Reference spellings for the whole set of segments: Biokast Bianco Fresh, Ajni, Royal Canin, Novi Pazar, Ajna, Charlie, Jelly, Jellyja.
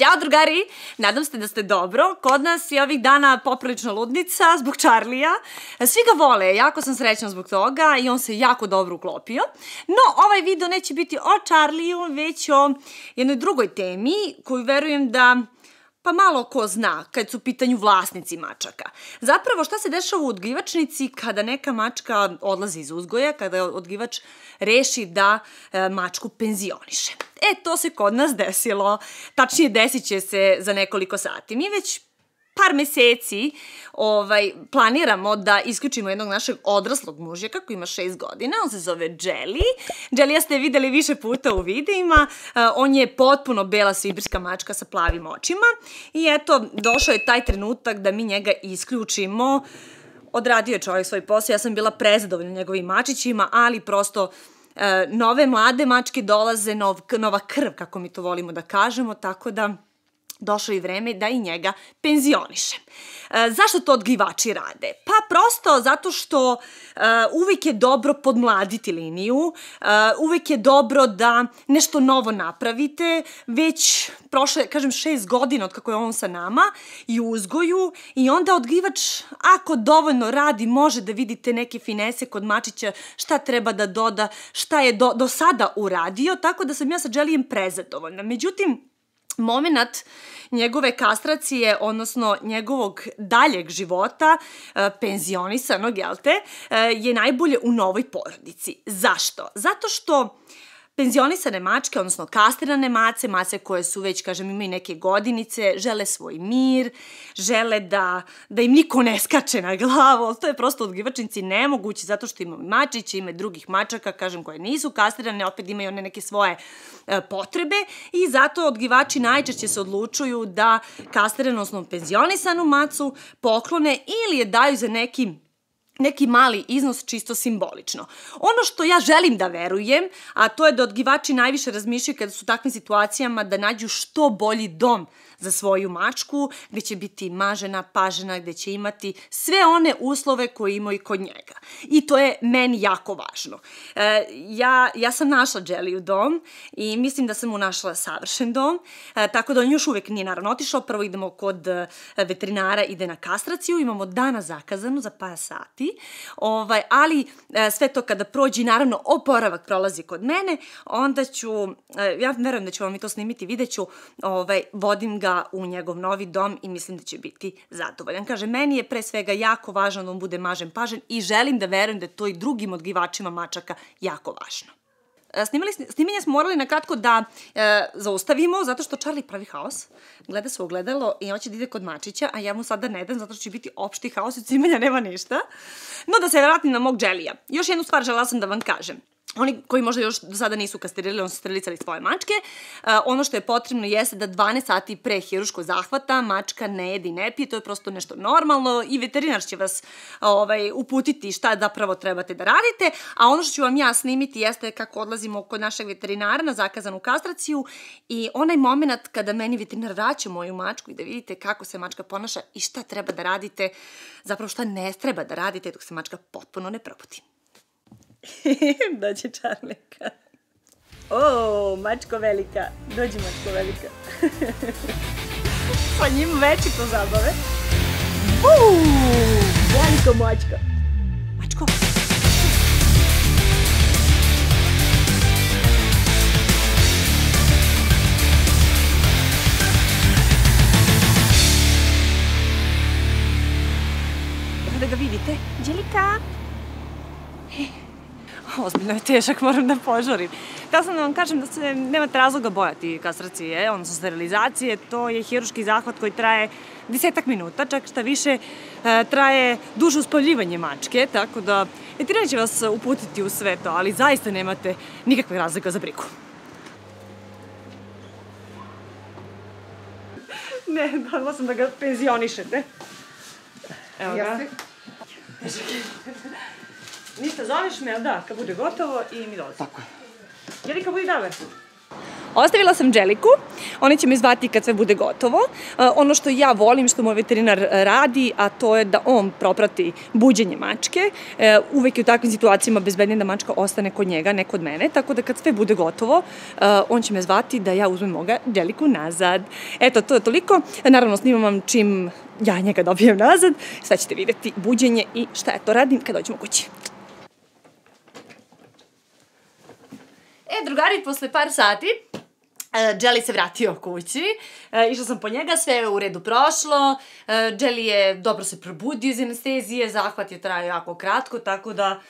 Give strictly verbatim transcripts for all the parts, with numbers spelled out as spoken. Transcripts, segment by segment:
Ćao drugari, nadam se da ste dobro. Kod nas je ovih dana poprilično ludnica zbog Charlija. Svi ga vole, jako sam srećna zbog toga i on se jako dobro uklopio. No, ovaj video neće biti o Charliju, već o jednoj drugoj temi koju verujem da pa malo ko zna kad su u pitanju vlasnici mačaka. Zapravo šta se dešava u odgajivačnici kada neka mačka odlazi iz uzgoja, kada odgajivač reši da mačku penzioniše. E, to se kod nas desilo, tačnije desit će se za nekoliko sati. Mi već par meseci ovaj, planiramo da isključimo jednog našeg odraslog mužjaka koji ima šest godina, on se zove Jelly. Jellyja ste videli više puta u videima, on je potpuno bela sibirska mačka sa plavim očima i eto, došao je taj trenutak da mi njega isključimo. Odradio je čovjek svoj posao, ja sam bila prezadovoljna njegovim mačićima, ali prosto nove mlade mačke dolaze, nov, nova krv, kako mi to volimo da kažemo, tako da došlo je vreme da i njega penzionišem. E, zašto to odgajivači rade? Pa prosto zato što e, uvek je dobro podmladiti liniju, e, uvek je dobro da nešto novo napravite, već prošle, kažem, šest godina od kako je on sa nama i uzgoju, i onda odgajivač, ako dovoljno radi, može da vidite neke finese kod mačića, šta treba da doda, šta je do, do sada uradio, tako da sam ja sa Jellyjem prezadovoljna. Međutim, moment njegove kastracije, odnosno njegovog daljeg života, penzionisanog, jel te, je najbolje u novoj porodici. Zašto? Zato što penzionisane mačke, odnosno kastrirane mace, mace koje su već, kažem, imaju neke godinice, žele svoj mir, žele da, da im niko ne skače na glavu. To je prosto odgajivačnici nemoguće zato što imaju mačiće, imaju drugih mačaka, kažem, koje nisu kastrirane, opet imaju one neke svoje e, potrebe i zato odgajivači najčešće se odlučuju da kastriranu, odnosno penzionisanu macu poklone ili je daju za neki neki mali iznos čisto simbolično. Ono što ja želim da verujem, a to je da odgajivači najviše razmišljaju kada su u takvim situacijama da nađu što bolji dom za svoju mačku, gde će biti mažena, pažena, gde će imati sve one uslove koje imaju kod njega. I to je meni jako važno. E, ja, ja sam našla Jellyu dom i mislim da sam mu našla savršen dom, e, tako da on još uvek nije naravno otišao. Prvo idemo kod e, veterinara, ide na kastraciju, imamo dana zakazanu za par sati, Ovaj, ali e, sve to kada prođe, naravno oporavak prolazi kod mene, onda ću, e, ja verujem da ću vam i to snimiti, vidjet ću, ovaj, vodim ga u njegov novi dom i mislim da će biti zadovoljan. Kaže, meni je pre svega jako važno da on bude mažen, pažen i želim da verujem da je to i drugim odgajivačima mačaka jako važno. Snimali, snimanje smo morali nakratko da e, zaustavimo, zato što Charlie pravi haos, gleda se u ogledalo i hoće da ide kod mačića, a ja mu sada ne dam zato što će biti opšti haos i od snimanja nema ništa. No da se vratim na mog Jellyja. Još jednu stvar želela sam da vam kažem. Oni koji možda još do sada nisu kastrirali, oni su sterilicali svoje mačke, e, ono što je potrebno jeste da dvanaest sati pre hiruškog zahvata mačka ne jedi i ne pije, to je prosto nešto normalno i veterinar će vas ovaj, uputiti šta zapravo trebate da radite, a ono što ću vam ja snimiti jeste kako odlazimo kod našeg veterinara na zakazanu kastraciju i onaj moment kada meni veterinar vraća moju mačku i da vidite kako se mačka ponaša i šta treba da radite, zapravo šta ne treba da radite dok se mačka potpuno ne probudi. Dođe Charleka. O, mačko velika. Dođi mačko velika. Pa njima veći to zabave. Uuu, veliko mačko. Mačko. Da ga vidite. Jelika. Ozbiljno je tešak, moram da požurim. Htela sam da vam kažem da se nemate razloga bojati kastracije, odnosno sterilizacije. To je hiruški zahvat koji traje desetak minuta, čak šta više traje duže uspavljivanje mačke, tako da veterinar će vas uputiti u sve to, ali zaista nemate nikakve razloga za brigu. Ne, dala sam da ga penzionišete. Evo ga. Ništa, zoveš me, da, kad bude gotovo i mi dolazi. Tako je. Jeli, kad bude dobar? Ostavila sam Jellyku, oni će me zvati kad sve bude gotovo. Ono što ja volim, što moj veterinar radi, a to je da on proprati buđenje mačke. Uvek je u takvim situacijama bezbednije da mačka ostane kod njega, ne kod mene, tako da kad sve bude gotovo, on će me zvati da ja uzmem moga Jellyku nazad. Eto, to je toliko. Naravno, snimam vam čim ja njega dobijem nazad. Sve ćete vidjeti buđenje i šta ja to radim kad dođemo kući. E, drugari, posle par sati Jelly se vratio kući, išla sam po njega, sve je u redu prošlo, Jelly je dobro se probudio iz anestezije, zahvat je trajao jako kratko, tako da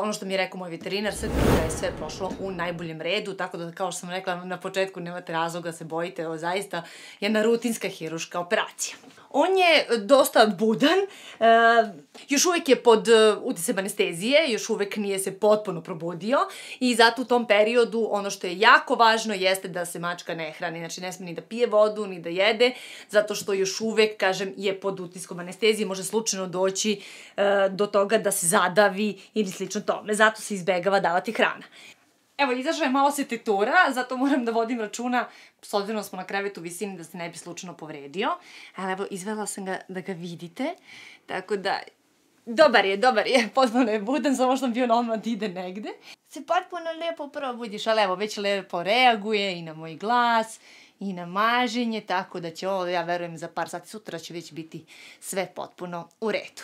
ono što mi je rekao moj veterinar, sve je sve prošlo u najboljem redu, tako da kao što sam rekla na početku nemate razloga da se bojite, ovo zaista jedna rutinska hiruška operacija. On je dosta budan, još uvek je pod uticajem anestezije, još uvek nije se potpuno probudio i zato u tom periodu ono što je jako važno jeste da se mačka ne hrani, znači ne sme ni da pije vodu ni da jede, zato što još uvek kažem je pod utiskom anestezije, može slučajno doći do toga da se zadavi ili slično tome, zato se izbegava davati hrana. Evo, izašla je malo se tetura, zato moram da vodim računa, s obzirom smo na krevetu u visini, da se ne bi slučajno povredio, ali evo izvela sam ga da ga vidite, tako da dobar je, dobar je, potpuno je budan, samo što sam bio normalno da ide negde. Se potpuno lepo probudiš, ali evo, već lepo reaguje i na moj glas, i na maženje, tako da će ovo, ja verujem, za par sati sutra će već biti sve potpuno u redu.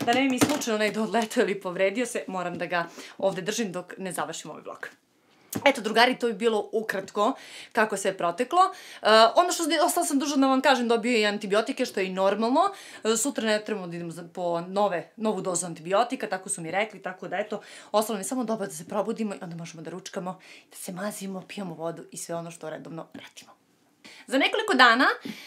Da ne bi mi slučajno negde odletao ili povredio se, moram da ga ovde držim dok ne završim ovaj vlog. Eto, drugari, to bi bilo ukratko kako se je proteklo. Ono što ostala sam dužna da vam kažem, dobio je i antibiotike, što je i normalno. Sutra ne trebamo da idemo po novu dozu antibiotika, tako su mi rekli, tako da eto, ostalo mi je samo dobro da se probudimo i onda možemo da ručkamo, da se mazimo, pijemo vodu i sve ono što redovno radimo. Za nekoliko dana,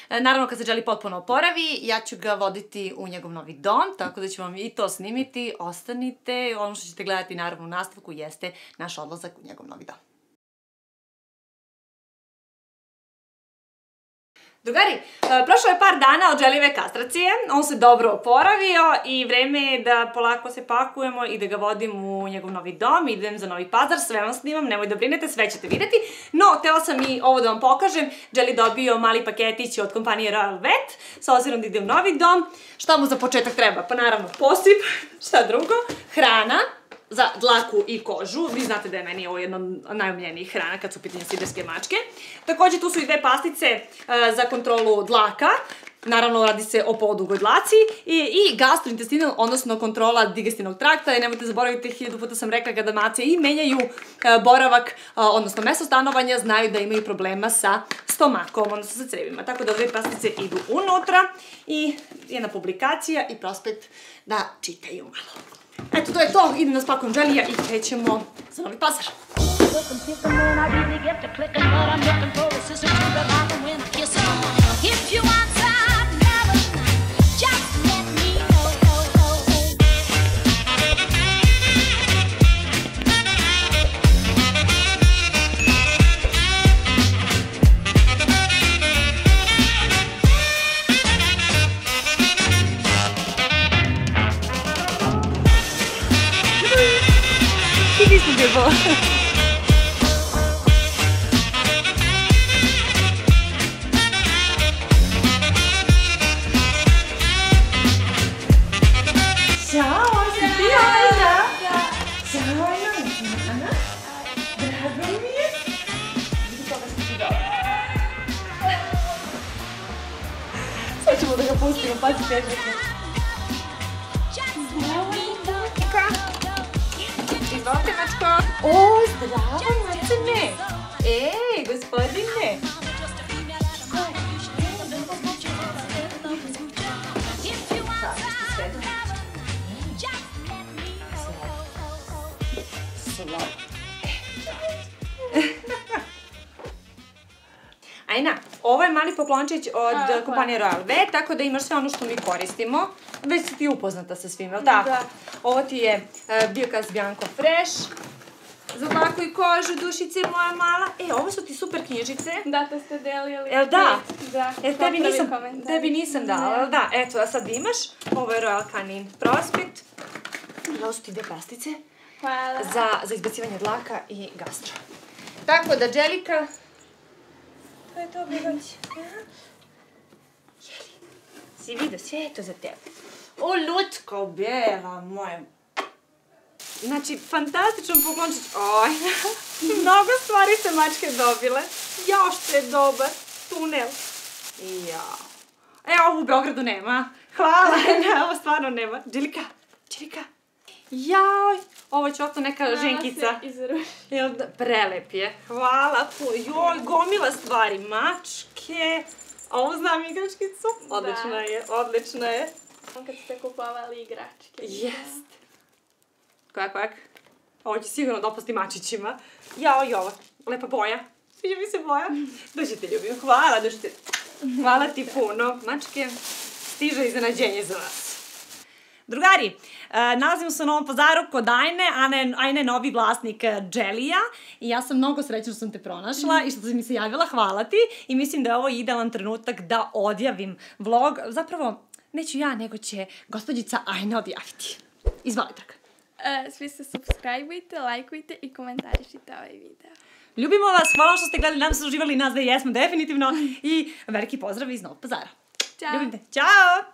naravno kad se Jelly potpuno oporavi, ja ću ga voditi u njegov novi dom, tako da ću vam i to snimiti, ostanite, ono što ćete gledati naravno u nastavku jeste naš odlazak u njegov novi dom. Drugari, prošlo je par dana od Jellyve kastracije, on se dobro oporavio i vreme je da polako se pakujemo i da ga vodim u njegov novi dom, idem za Novi Pazar, sve vam snimam, nemoj da brinete, sve ćete vidjeti. No, htela sam i ovo da vam pokažem, Jelly dobio mali paketić od kompanije Royal Canin, sa obzirom da ide u novi dom. Šta mu za početak treba? Pa naravno posip, šta drugo, hrana za dlaku i kožu. Vi znate da je meni ovo jedna od najomiljenijih hrana kad su u pitanju siberske mačke. Takođe tu su i dve pastice za kontrolu dlaka. Naravno radi se o podugoj dlaci i gastrointestinal, odnosno kontrola digestivnog trakta. I nemojte zaboraviti, hiljadu puta sam rekla kada mace i menjaju boravak, odnosno mesto stanovanja, znaju da imaju problema sa stomakom, odnosno sa crevima. Tako da dve pastice idu unutra i jedna publikacija i prospekt da čitaju malo. Eto, to je to, idem da spakujem Jellyja i krećemo za Novi Pazar. Izvolite, mačko! O, zdravo, macene! Ej, gospodine! Ajna, ovo je mali poklončić od kompanije Royal Canin, tako da imaš sve ono što mi koristimo. Već si ti upoznata sa svim, je li tako? Da. Ovo ti je Biokast Bianco Fresh, za dlaku i kožu, dušice moja mala. E, ovo su ti super knjižice. Da, to ste delili. Jel da? Da. Jel tebi nisam dala, jel da? Eto, a sad imaš. Ovo je Royal Canin prospekt. I ovo su ti dve pastice. Hvala. Za izbacivanje dlaka i gastro. Tako da, Jellyka, To je dobro doći. Jeli, si vidio, sve je to za tebe. O, lučko, bela moja. Znači, fantastičan poklončić. Oj, mnogo stvari se mačke dobile. Još što je dobar tunel. Jao. E, ovo u Beogradu nema. Hvala, ovo stvarno nema. Džilika, Džilika. Jao, ovo je čoto neka ženkica. Prelep je. Hvala. Joj, gomila stvari. Mačke. Ovo znam igračkicu. Odlična je, odlična je. Kad ste kupovali igračke. Jest. Kojak, kojak. Ovo će sigurno dopasti mačićima. Jao, i ovo. Lepa boja. Sviđa mi se boja. Dođi te ljubim. Hvala, dođi te. Hvala ti puno. Mačke, stiže iznenađenje za vas. Drugari, nalazimo se u Novom Pazaru kod Ajne. Ajna je novi vlasnik Jellyja i ja sam mnogo srećna što sam te pronašla i što si mi se javila. Hvala ti. I mislim da je ovo idealan trenutak da odjavim vlog. Zapravo, neću ja, nego će gospođica Ajna odjaviti. Izvali, draga. Svi se subscribe-ujte, lajkujte i komentarišite ovaj video. Ljubimo vas, hvala što ste gledali, nam se uživali, nas da jesmo definitivno i veliki pozdrav iz Novog Pazara. Ćao! Ćao!